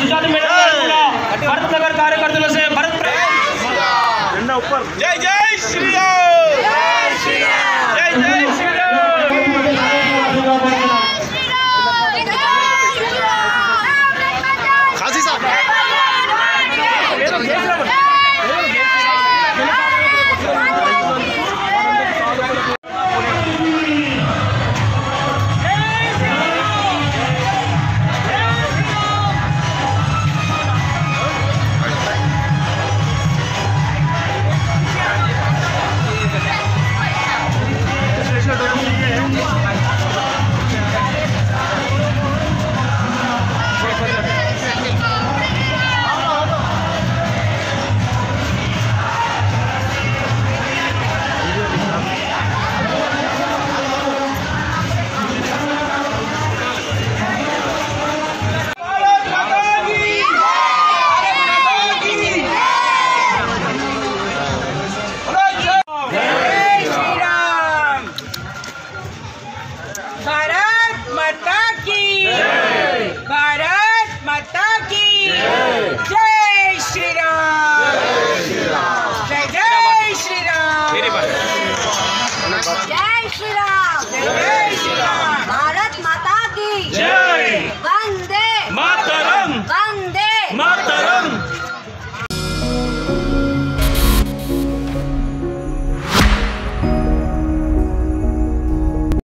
सुजात मेनन भरतनगर कार्यकर्ता से भरतपुर। जय जय श्री राम।